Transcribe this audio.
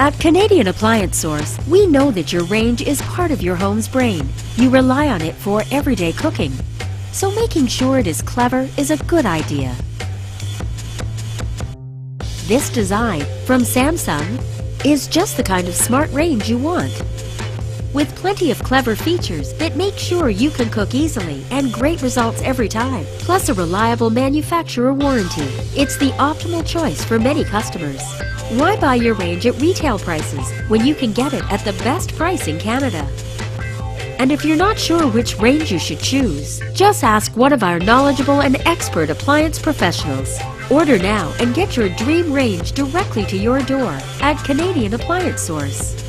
At Canadian Appliance Source, we know that your range is part of your home's brain. You rely on it for everyday cooking. So making sure it is clever is a good idea. This design from Samsung is just the kind of smart range you want, with plenty of clever features that make sure you can cook easily and great results every time, plus a reliable manufacturer warranty. It's the optimal choice for many customers. Why buy your range at retail prices when you can get it at the best price in Canada? And if you're not sure which range you should choose, just ask one of our knowledgeable and expert appliance professionals. Order now and get your dream range directly to your door at Canadian Appliance Source.